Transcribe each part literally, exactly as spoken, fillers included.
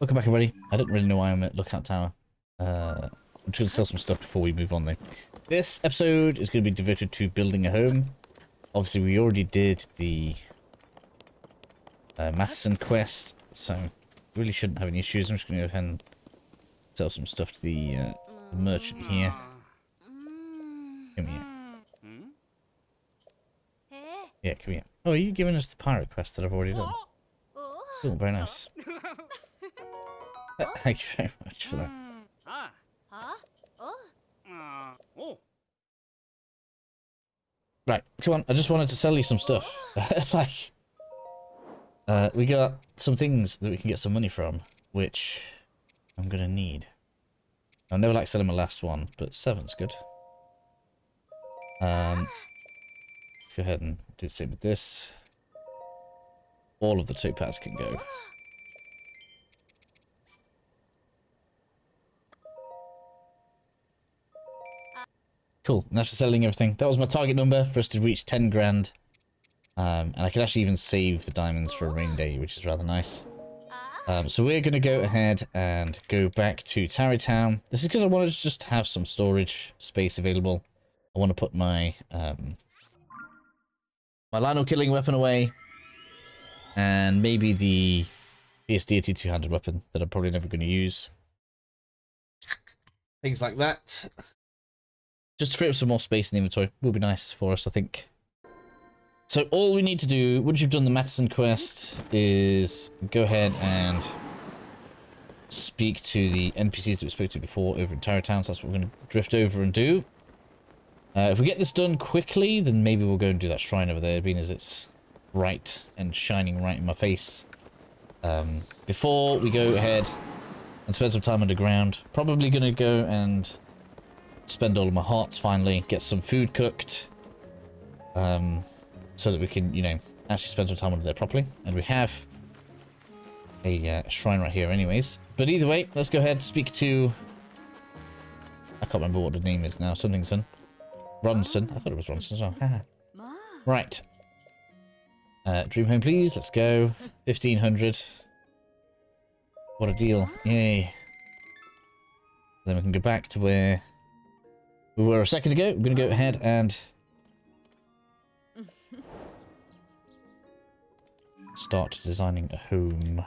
Welcome back, everybody. I don't really know why I'm at Lookout Tower. Uh, I'm just going to sell some stuff before we move on, though. This episode is going to be devoted to building a home. Obviously, we already did the uh, Madison quest, so really shouldn't have any issues. I'm just going to go ahead and sell some stuff to the, uh, the merchant here. Come here. Yeah, come here. Oh, are you giving us the pirate quest that I've already done? Cool, very nice. Thank you very much for that. Right, come on, I just wanted to sell you some stuff. Like, uh, we got some things that we can get some money from, which I'm going to need. I never like selling my last one, but seven's good. Um, let's go ahead and do the same with this. All of the two pads can go. Cool, and after selling everything, that was my target number for us to reach ten grand. Um, and I could actually even save the diamonds for a rain day, which is rather nice. Um, so we're going to go ahead and go back to Tarrey Town. This is because I wanted to just have some storage space available. I want to put my um, my Lionel killing weapon away. And maybe the fierce deity two-handed weapon that I'm probably never going to use. Things like that. Just to free up some more space in the inventory will be nice for us, I think. So all we need to do, once you've done the Madison quest, is go ahead and speak to the N P Cs that we spoke to before over in Tarrey Town. So that's what we're going to drift over and do. Uh, if we get this done quickly, then maybe we'll go and do that shrine over there, being as it's bright and shining right in my face. Um, before we go ahead and spend some time underground, probably going to go and spend all of my hearts finally, get some food cooked, um, so that we can, you know, actually spend some time under there properly. And we have a uh, shrine right here anyways. But either way, let's go ahead and speak to... I can't remember what the name is now. Somethingson. Ronson. I thought it was Ronson as well. Right. Uh, dream home, please. Let's go. fifteen hundred. What a deal. Yay. Then we can go back to where... we were a second ago. I'm going to go ahead and start designing a home.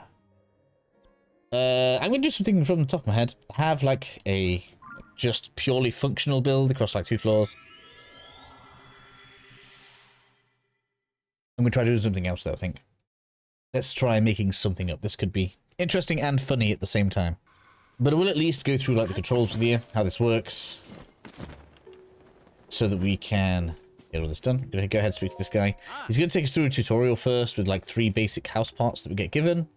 Uh, I'm going to do something from the top of my head. Have like a just purely functional build across like two floors. I'm going to try to do something else though, I think. Let's try making something up. This could be interesting and funny at the same time. But I will at least go through like the controls with you, how this works, so that we can get all this done. I'm going to go ahead and speak to this guy. He's going to take us through a tutorial first with like three basic house parts that we get given.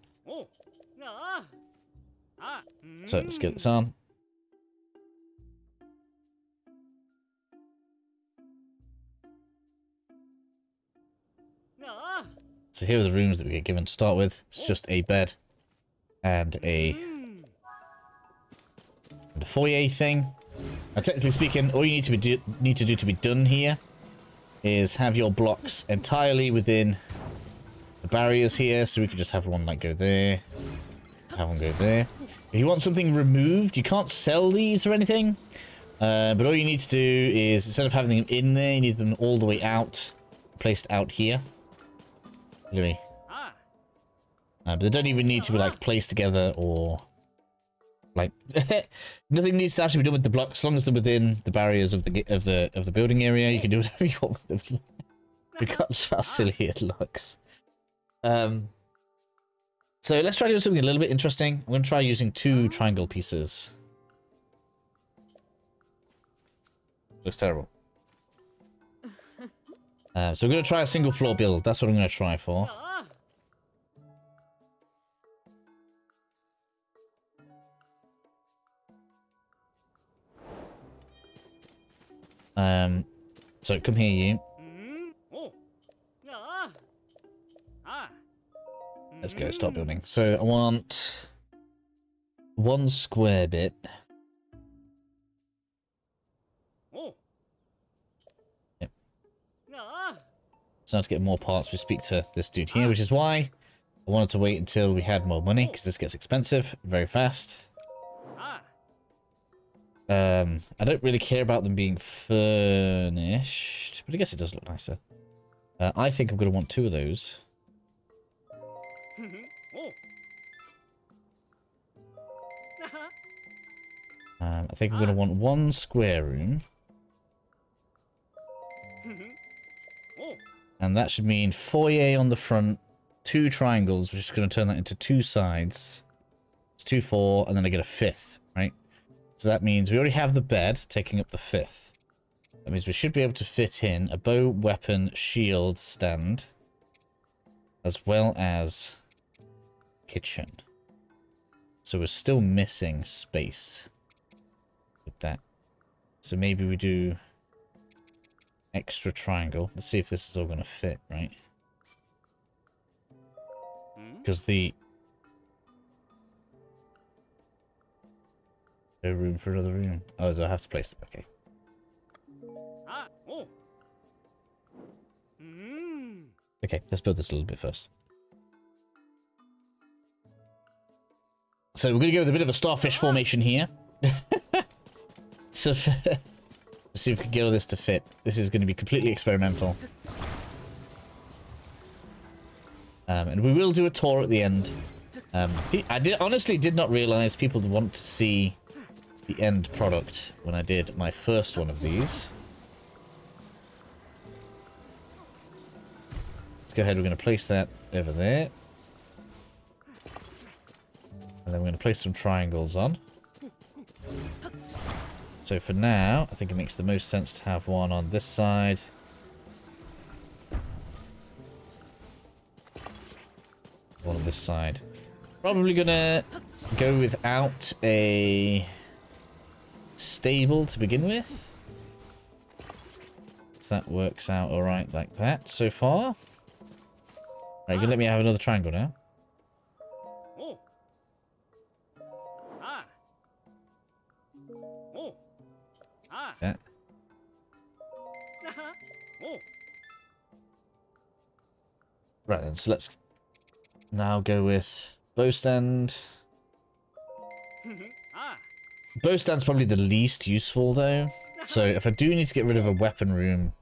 So let's get this on. So here are the rooms that we get given to start with. It's just a bed and a, and a foyer thing. Now, technically speaking, all you need to be do need to do to be done here is have your blocks entirely within the barriers here, so we can just have one like go there, have one go there. If you want something removed, you can't sell these or anything, uh, but all you need to do is instead of having them in there, you need them all the way out, placed out here. Anyway, uh, but they don't even need to be like placed together or. Like nothing needs to actually be done with the blocks, as long as they're within the barriers of the of the of the building area. You can do whatever you want with them. Regardless of how silly it looks. Um. So let's try doing something a little bit interesting. I'm going to try using two triangle pieces. Looks terrible. Uh, so we're going to try a single floor build. That's what I'm going to try for. Um, so come here, you. Let's go, start building. So I want one square bit. Yep. So now to get more parts, we speak to this dude here, which is why I wanted to wait until we had more money, because this gets expensive very fast. Um, I don't really care about them being furnished, but I guess it does look nicer. Uh, I think I'm going to want two of those. Um, I think I'm going to want one square room. And that should mean foyer on the front, two triangles. We're just going to turn that into two sides. It's two, four, and then I get a fifth, right? So that means we already have the bed taking up the fifth. That means we should be able to fit in a bow, weapon, shield stand, as well as kitchen. So we're still missing space with that. So maybe we do extra triangle. Let's see if this is all going to fit, right? Because the... no room for another room. Oh, do I have to place them? Okay. Okay, let's build this a little bit first. So we're going to go with a bit of a starfish formation here. So, let's see if we can get all this to fit. This is going to be completely experimental. Um, and we will do a tour at the end. Um, I did, honestly did not realize people would want to see the end product when I did my first one of these. Let's go ahead, we're going to place that over there. And then we're going to place some triangles on. So for now, I think it makes the most sense to have one on this side. One on this side. Probably going to go without a... stable to begin with. So that works out alright like that so far. Right, you can let me have another triangle now. Yeah. Right then, so let's now go with bow stand. Bow stand's probably the least useful though, so if I do need to get rid of a weapon room,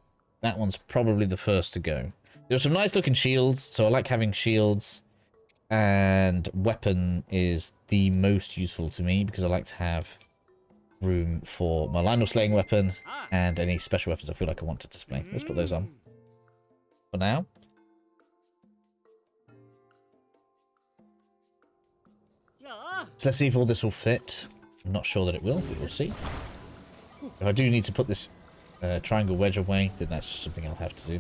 that one's probably the first to go. There's some nice looking shields, so I like having shields, and weapon is the most useful to me because I like to have room for my Lionel slaying weapon and any special weapons I feel like I want to display. Let's put those on for now. So let's see if all this will fit. I'm not sure that it will, but we'll see. If I do need to put this uh, triangle wedge away, then that's just something I'll have to do.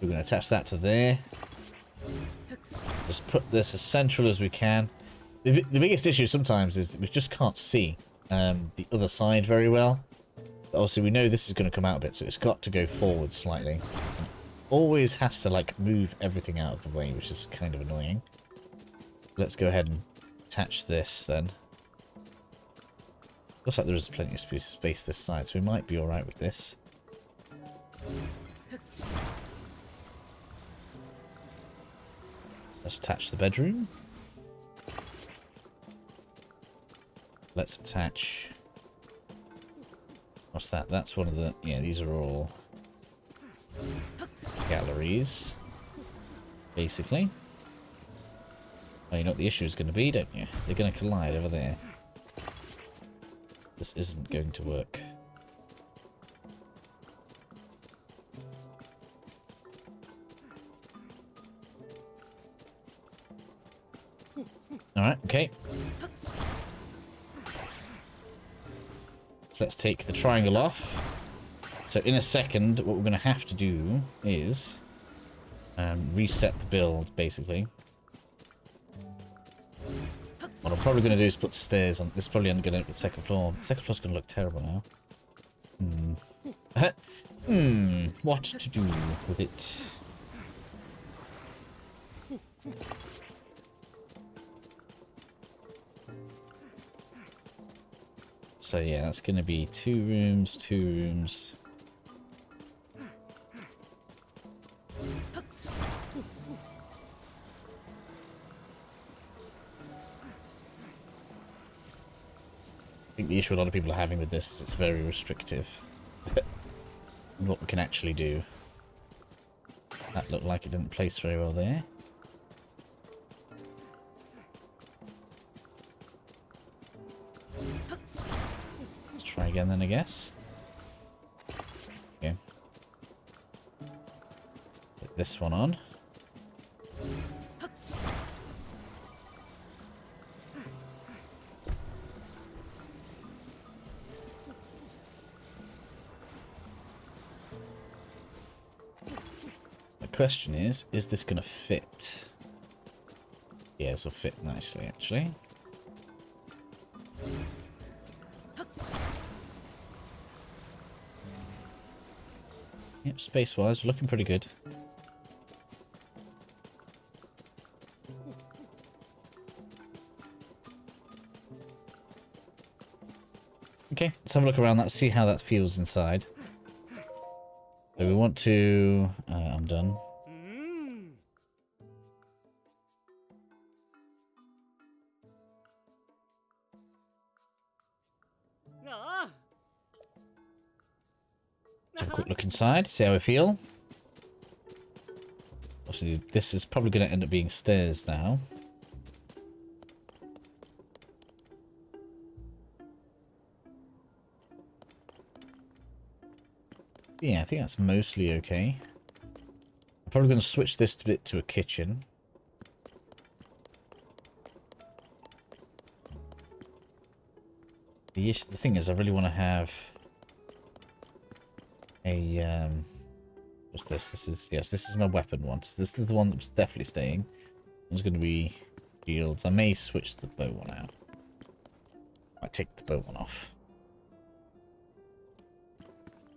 We're going to attach that to there. Just put this as central as we can. The, the biggest issue sometimes is that we just can't see um, the other side very well. But obviously, we know this is going to come out a bit, so it's got to go forward slightly. It always has to, like, move everything out of the way, which is kind of annoying. Let's go ahead and attach this then. Looks like there is plenty of space this side, so we might be alright with this. Let's attach the bedroom. Let's attach... what's that? That's one of the... yeah, these are all... galleries. Basically. Oh, you know what the issue is going to be, don't you? They're going to collide over there. This isn't going to work. Alright, okay. So let's take the triangle off. So in a second, what we're going to have to do is um, reset the build, basically. What I'm probably going to do is put stairs on. This is probably going to end up with second floor. The second floor's going to look terrible now. Hmm. Hmm. What to do with it? So yeah, that's going to be two rooms, two rooms. I think the issue a lot of people are having with this is it's very restrictive. What we can actually do. That looked like it didn't place very well there. Let's try again then, I guess. Okay. Put this one on. Question is, is this going to fit? Yeah, this will fit nicely, actually. Yep, space-wise, looking pretty good. Okay, let's have a look around that, see how that feels inside. So we want to... Uh, I'm done. Inside, see how we feel. Obviously, this is probably going to end up being stairs now. Yeah, I think that's mostly okay. I'm probably going to switch this bit to a kitchen. The issue, the thing is, I really want to have... A, um, what's this? This is, yes, this is my weapon one. So this is the one that's definitely staying. There's going to be shields. I may switch the bow one out. I might take the bow one off.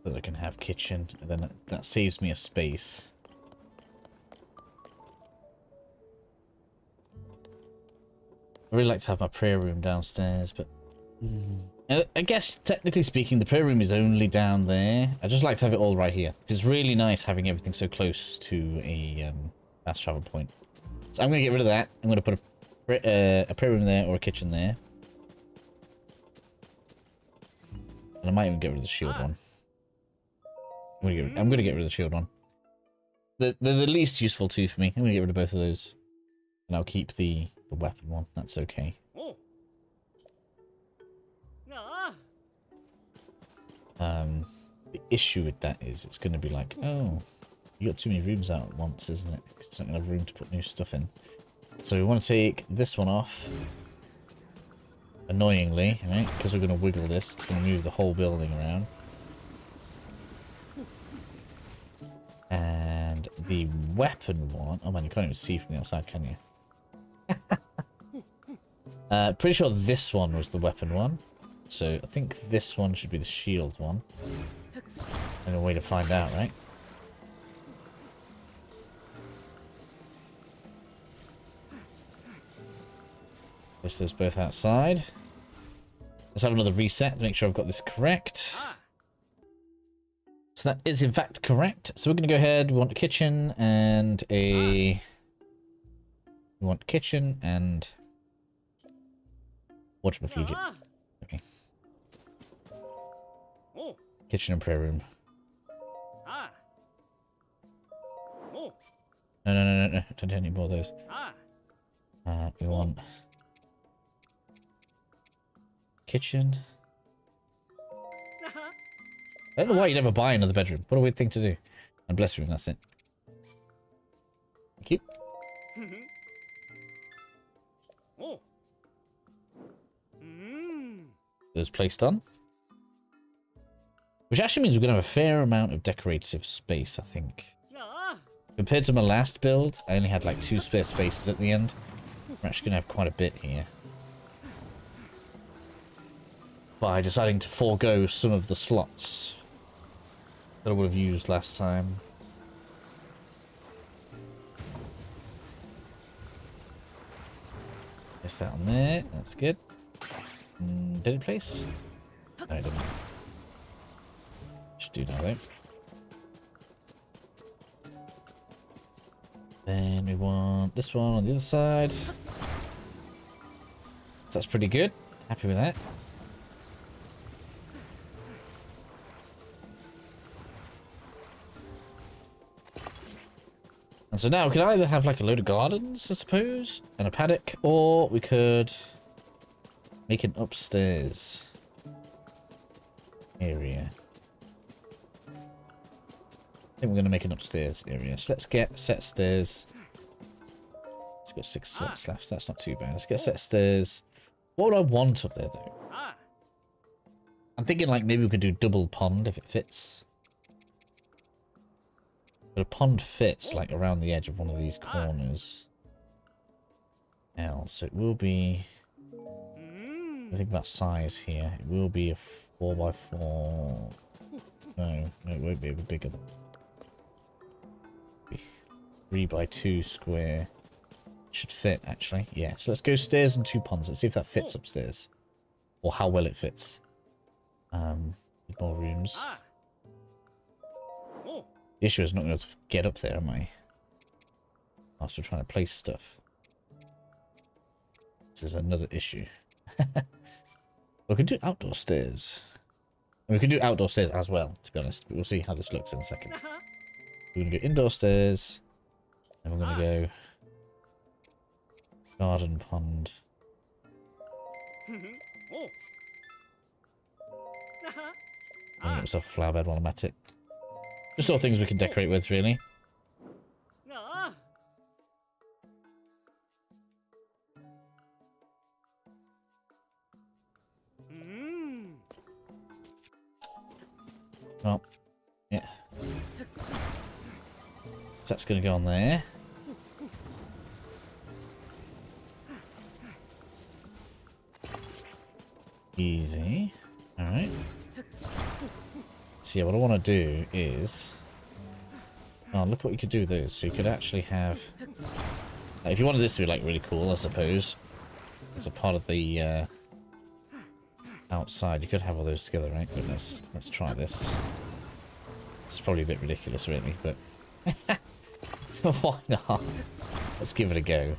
So that I can have kitchen. And then that saves me a space. I really like to have my prayer room downstairs, but... Mm-hmm. I guess, technically speaking, the prayer room is only down there. I just like to have it all right here. It's really nice having everything so close to a um, fast travel point. So I'm going to get rid of that. I'm going to put a, uh, a prayer room there or a kitchen there. And I might even get rid of the shield ah. one. I'm going, rid, I'm going to get rid of the shield one. They're, they're the least useful two for me. I'm going to get rid of both of those. And I'll keep the, the weapon one. That's okay. Um, the issue with that is it's going to be like, oh, you got too many rooms out at once, isn't it? It's not going to have room to put new stuff in. So we want to take this one off. Annoyingly, right? Because we're going to wiggle this. It's going to move the whole building around. And the weapon one... Oh man, you can't even see from the outside, can you? uh, pretty sure this one was the weapon one. So I think this one should be the shield one. And a way to find out, right? Place those both outside. Let's have another reset to make sure I've got this correct. So that is in fact correct. So we're going to go ahead. We want a kitchen and a... We want kitchen and... Whatchamafugit. Kitchen and prayer room. Ah. Oh. No, no, no, no, no. I don't need more of those. Ah. Uh, we want... Kitchen. I don't know why you never buy another bedroom. What a weird thing to do. And bless room, that's it. Thank you. Oh. Mm. Those placed on. Which actually means we're going to have a fair amount of decorative space, I think. Compared to my last build, I only had like two spare spaces at the end. We're actually going to have quite a bit here. By deciding to forego some of the slots that I would have used last time. Place that on there. That's good. Mm, did it place? No, it didn't. Do now though. Then we want this one on the other side. So that's pretty good. Happy with that. And so now we could either have like a load of gardens, I suppose, and a paddock, or we could make an upstairs area. I think we're going to make an upstairs area. So let's get set stairs. Let's go six slots left. That's not too bad. Let's get set stairs. What would I want up there though? I'm thinking like maybe we could do double pond if it fits. But a pond fits like around the edge of one of these corners. Now, so it will be, I think about size here. It will be a four by four. No, no, it won't be, it'll be bigger than that. Three by two square. Should fit actually. Yeah, so let's go stairs and two ponds. Let's see if that fits upstairs. Or how well it fits. Um more rooms. The issue is not going to get up there, am I? I'm still trying to place stuff. This is another issue. We could do outdoor stairs. We could do outdoor stairs as well, to be honest. But we'll see how this looks in a second. We're going to go indoor stairs. And we're going to go garden pond. I'm going to get myself a flower bed while I'm at it. Just all things we can decorate with, really. Well, yeah. So that's going to go on there. Easy. All right. So yeah, what I want to do is, oh, look what you could do with those. So you could actually have, like, if you wanted this to be like really cool, I suppose, as a part of the uh, outside, you could have all those together, right? But let's let's try this. It's probably a bit ridiculous, really, but why not? Let's give it a go.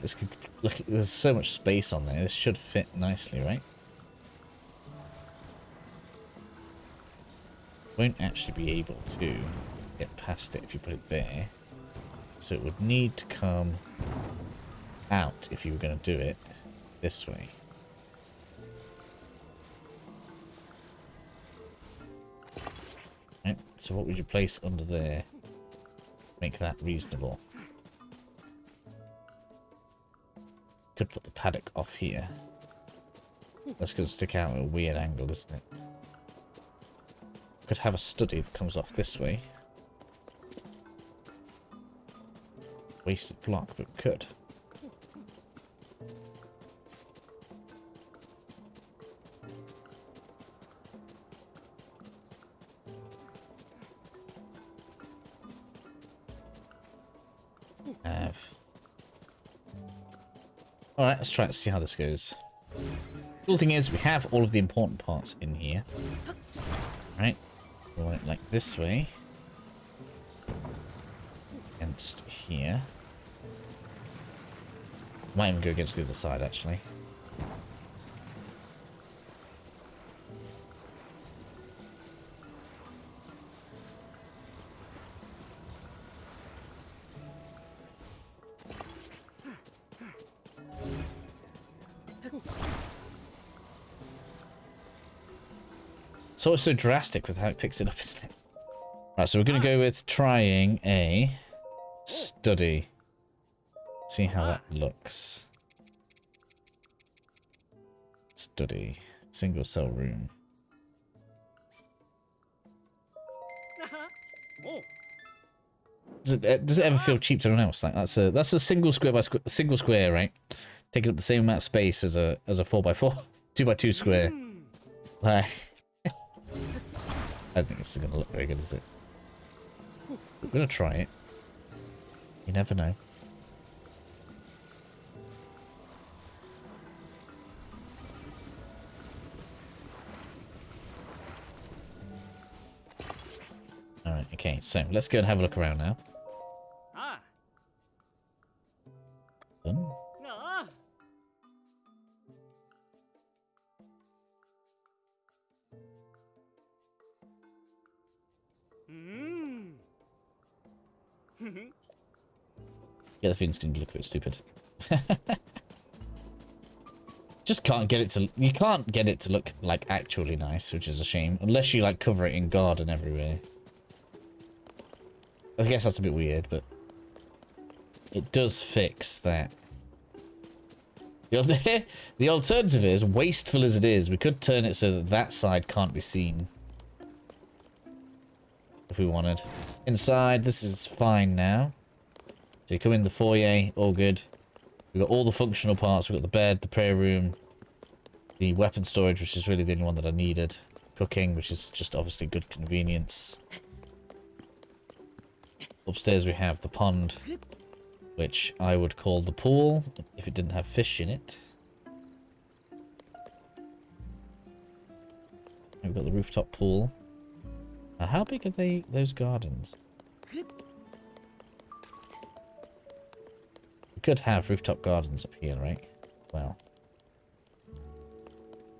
This could look. There's so much space on there. This should fit nicely, right? Won't actually be able to get past it if you put it there, so it would need to come out if you were going to do it this way. Right, so what would you place under there? Make that reasonable. Could put the paddock off here. That's going to stick out at a weird angle, isn't it? Could have a study that comes off this way. Wasted block, but could. Have. All right, let's try it, see how this goes. The cool thing is we have all of the important parts in here. Right. We want it like this way. Against here. Might even go against the other side, actually. It's always so drastic with how it picks it up, isn't it? Right, so we're going to go with trying a study. See how that looks. Study. Single cell room. Does it, does it ever feel cheap to anyone else? Like that's a that's a single square by square, single square, right? Taking up the same amount of space as a as a four by four, two by two square. Like. I don't think this is going to look very good, is it? We're going to try it. You never know. Alright, okay, so let's go and have a look around now. Done. Mm-hmm. Yeah, the thing's going to look a bit stupid. Just can't get it to... You can't get it to look, like, actually nice, which is a shame. Unless you, like, cover it in garden everywhere. I guess that's a bit weird, but... It does fix that. The alternative is, wasteful as it is, we could turn it so that that side can't be seen. If we wanted. Inside, this is fine now. So you come in the foyer, all good. We've got all the functional parts. We've got the bed, the prayer room, the weapon storage, which is really the only one that I needed. Cooking, which is just obviously good convenience. Upstairs we have the pond, which I would call the pool, if it didn't have fish in it. We've got the rooftop pool. Now how big are they, those gardens? We could have rooftop gardens up here, right? Well,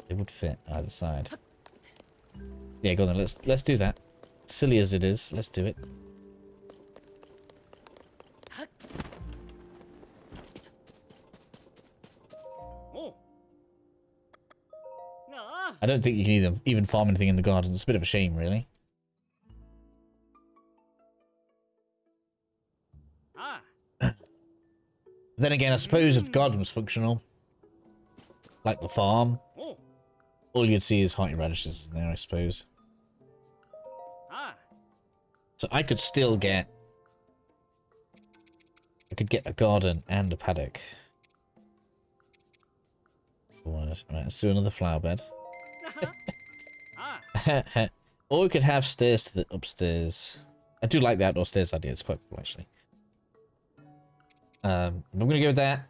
it would fit either side. Yeah, go on then, let's, let's do that. Silly as it is, let's do it. I don't think you can either, even farm anything in the garden. It's a bit of a shame, really. Ah. Then again, I suppose if the garden was functional, like the farm, oh. all you'd see is hearty radishes in there, I suppose. Ah. So I could still get... I could get a garden and a paddock. Alright, let's do another flower bed. Or we could have stairs to the upstairs. I do like the outdoor stairs idea. It's quite cool, actually. Um, I'm going to go with that.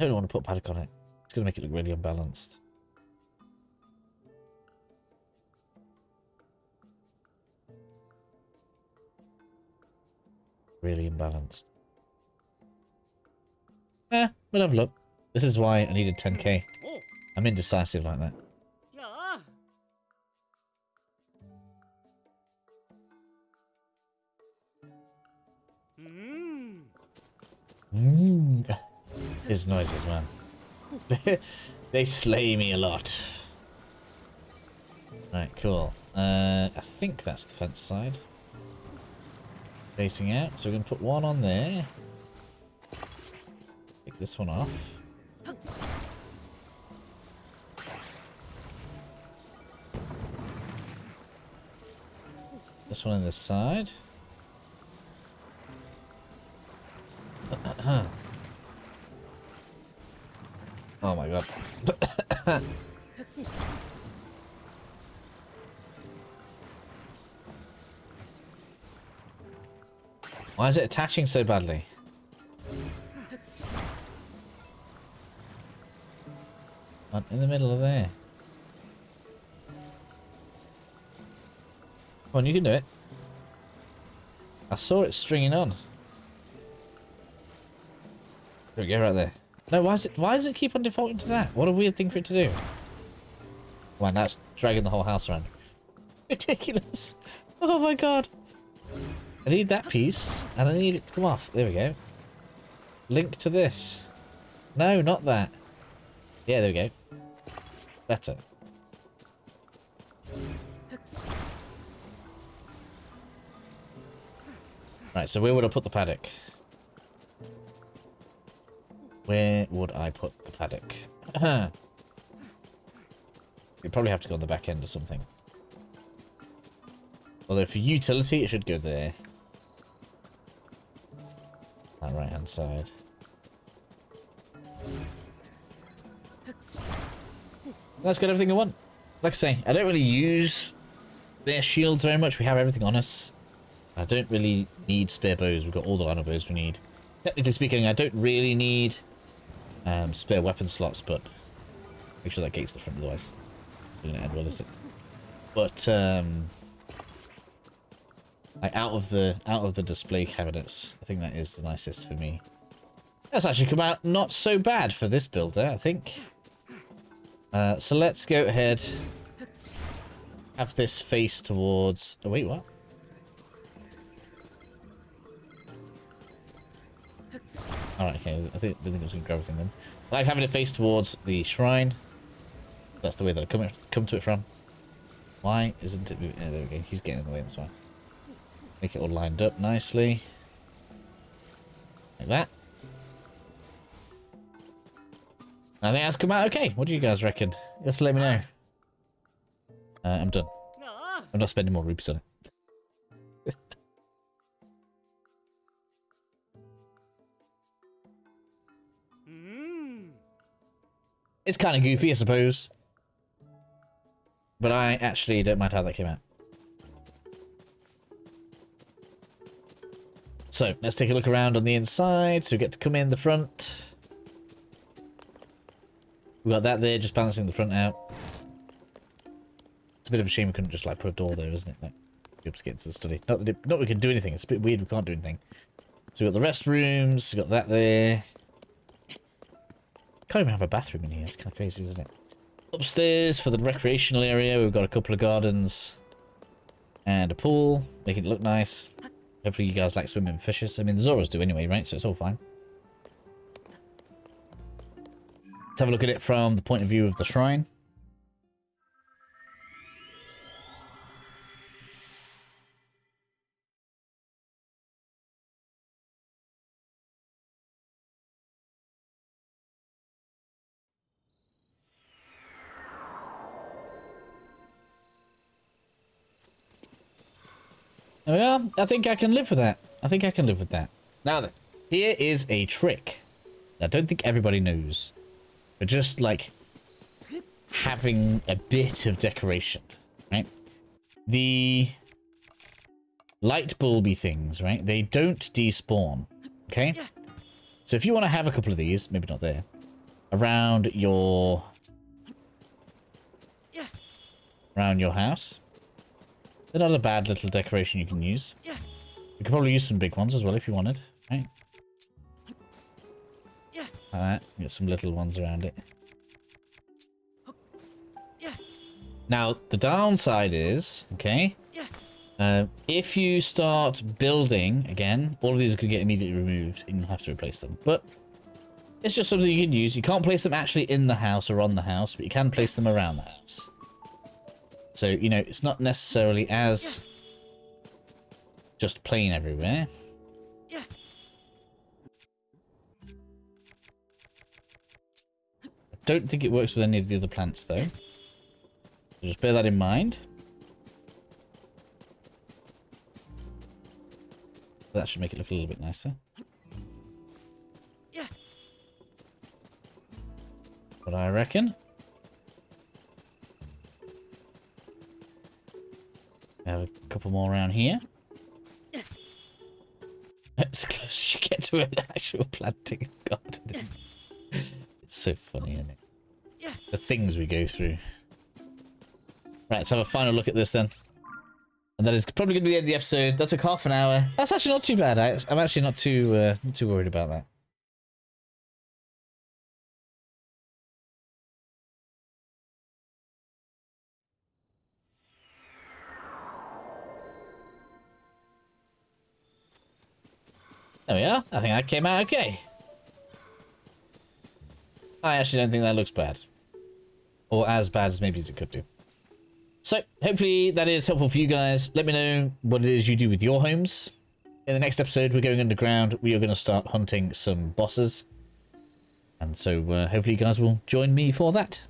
I don't want to put a paddock on it. It's going to make it look really unbalanced. Really unbalanced. Eh, we'll have a look. This is why I needed ten K. I'm indecisive like that. Mm. His noises, man. They slay me a lot. Right, cool. Uh, I think that's the fence side. Facing out. So we're going to put one on there. Take this one off. This one on this side. Huh. Oh my god. Why is it attaching so badly? I'm in the middle of there. Come on, you can do it. I saw it stringing on. There we go, right there. No, why is it? Why does it keep on defaulting to that? What a weird thing for it to do. Wow, now it's dragging the whole house around. Ridiculous! Oh my god! I need that piece, and I need it to come off. There we go. Link to this. No, not that. Yeah, there we go. Better. Right, so where would I put the paddock? Where would I put the paddock? You'd probably have to go on the back end or something. Although for utility, it should go there. That right-hand side. That's got everything I want. Like I say, I don't really use their shields very much. We have everything on us. I don't really need spare bows. We've got all the honor bows we need. Technically speaking, I don't really need... Um, spare weapon slots, but make sure that gate's different, otherwise it didn't end well, is it? But um, like out of the out of the display cabinets, I think that is the nicest for me. That's actually come out not so bad for this builder, I think. Uh, so let's go ahead, have this face towards. Oh wait, what? Alright, okay, I think I think I was gonna grab everything then. I like having it face towards the shrine. That's the way that I come come to it from. Why isn't it moving? Oh, there we go, he's getting in the way, that's why. Make it all lined up nicely. Like that. I think that's come out okay. What do you guys reckon? You have to let me know. Uh, I'm done. I'm not spending more rupees on it. It's kind of goofy, I suppose. But I actually don't mind how that came out. So, let's take a look around on the inside. So we get to come in the front. We got that there, just balancing the front out. It's a bit of a shame we couldn't just like put a door there, isn't it? Like, be able to get into the study. Not that, it, not that we can do anything. It's a bit weird. We can't do anything. So we got the restrooms. We got that there. Can't even have a bathroom in here. It's kind of crazy, isn't it? Upstairs for the recreational area, we've got a couple of gardens and a pool, making it look nice. Hopefully, you guys like swimming fishes. I mean, the Zoras do anyway, right? So it's all fine. Let's have a look at it from the point of view of the shrine. There we are. I think I can live with that. I think I can live with that. Now then, here is a trick that I don't think everybody knows. But just like having a bit of decoration, right? The light bulby things, right? They don't despawn, okay? So if you want to have a couple of these, maybe not there, around your, around your house. They're not a bad little decoration you can use. You could probably use some big ones as well if you wanted, right? Like that. Get some little ones around it. Now, the downside is, okay, uh, if you start building, again, all of these could get immediately removed and you'll have to replace them. But it's just something you can use. You can't place them actually in the house or on the house, but you can place them around the house. So, you know, it's not necessarily as just plain everywhere. Yeah. I don't think it works with any of the other plants, though. So just bear that in mind. That should make it look a little bit nicer. Yeah. What I reckon. Have a couple more around here. That's close as you get to an actual planting garden. It's so funny, isn't it? The things we go through. Right, let's have a final look at this then. And that is probably going to be the end of the episode. That took half an hour. That's actually not too bad. I, I'm actually not too, uh, not too worried about that. There we are. I think that came out okay. I actually don't think that looks bad. Or as bad as maybe as it could do. So, hopefully that is helpful for you guys. Let me know what it is you do with your homes. In the next episode, we're going underground. We are going to start hunting some bosses. And so, uh, hopefully you guys will join me for that.